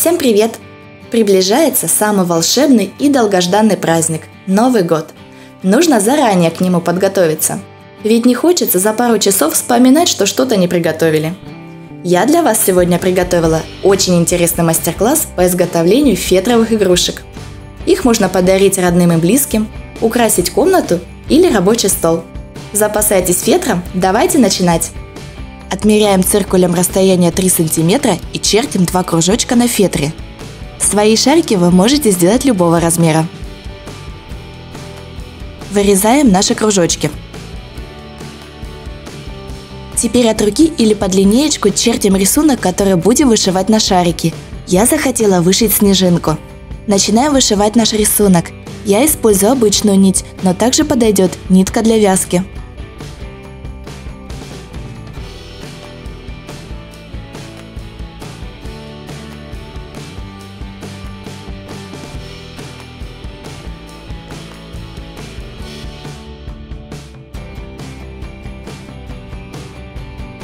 Всем привет! Приближается самый волшебный и долгожданный праздник – Новый год. Нужно заранее к нему подготовиться. Ведь не хочется за пару часов вспоминать, что что-то не приготовили. Я для вас сегодня приготовила очень интересный мастер-класс по изготовлению фетровых игрушек. Их можно подарить родным и близким, украсить комнату или рабочий стол. Запасайтесь фетром, давайте начинать! Отмеряем циркулем расстояние 3 см и чертим 2 кружочка на фетре. Свои шарики вы можете сделать любого размера. Вырезаем наши кружочки. Теперь от руки или под линеечку чертим рисунок, который будем вышивать на шарики. Я захотела вышить снежинку. Начинаем вышивать наш рисунок. Я использую обычную нить, но также подойдет нитка для вязки.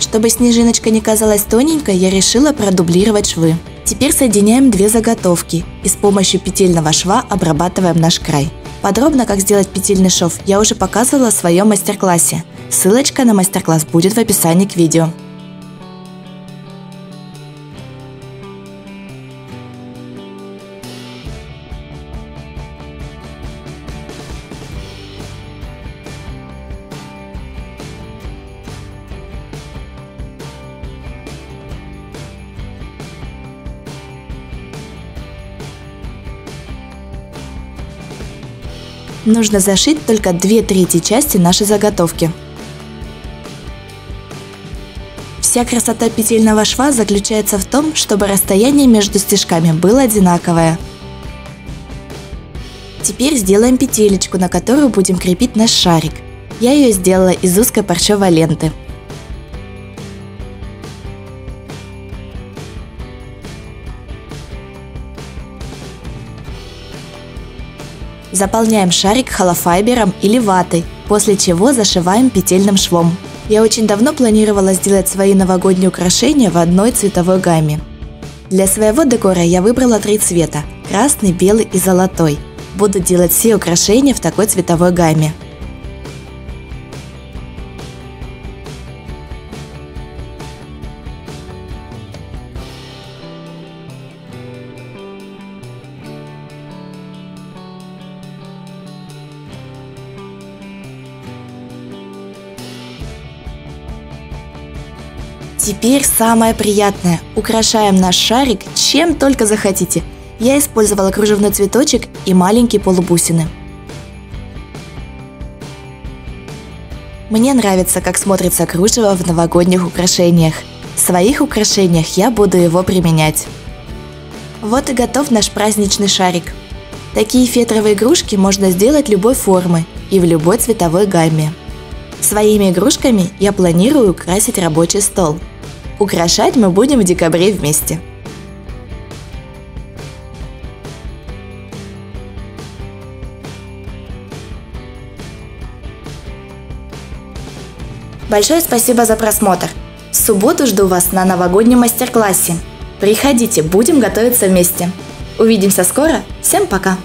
Чтобы снежиночка не казалась тоненькой, я решила продублировать швы. Теперь соединяем две заготовки и с помощью петельного шва обрабатываем наш край. Подробно, как сделать петельный шов, я уже показывала в своем мастер-классе. Ссылочка на мастер-класс будет в описании к видео. Нужно зашить только 2/3 части нашей заготовки. Вся красота петельного шва заключается в том, чтобы расстояние между стежками было одинаковое. Теперь сделаем петелечку, на которую будем крепить наш шарик. Я ее сделала из узкой парчевой ленты. Заполняем шарик холофайбером или ватой, после чего зашиваем петельным швом. Я очень давно планировала сделать свои новогодние украшения в одной цветовой гамме. Для своего декора я выбрала 3 цвета – красный, белый и золотой. Буду делать все украшения в такой цветовой гамме. Теперь самое приятное. Украшаем наш шарик чем только захотите. Я использовала кружевной цветочек и маленькие полубусины. Мне нравится, как смотрится кружево в новогодних украшениях. В своих украшениях я буду его применять. Вот и готов наш праздничный шарик. Такие фетровые игрушки можно сделать любой формы и в любой цветовой гамме. Своими игрушками я планирую украсить рабочий стол. Украшать мы будем в декабре вместе. Большое спасибо за просмотр! В субботу жду вас на новогоднем мастер-классе. Приходите, будем готовиться вместе. Увидимся скоро, всем пока!